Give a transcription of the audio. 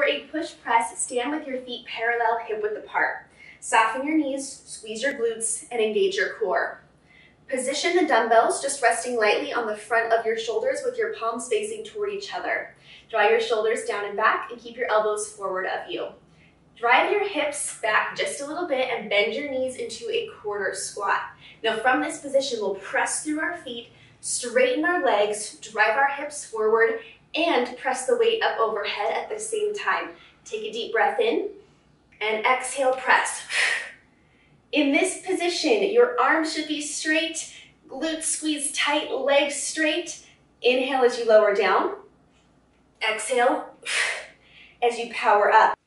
For a push press, stand with your feet parallel hip width apart. Soften your knees, squeeze your glutes, and engage your core. Position the dumbbells, just resting lightly on the front of your shoulders with your palms facing toward each other. Draw your shoulders down and back and keep your elbows forward of you. Drive your hips back just a little bit and bend your knees into a quarter squat. Now from this position, we'll press through our feet, straighten our legs, drive our hips forward, and press the weight up overhead at the same time. Take a deep breath in and exhale, press. In this position, your arms should be straight, glutes squeezed tight, legs straight. Inhale as you lower down. Exhale as you power up.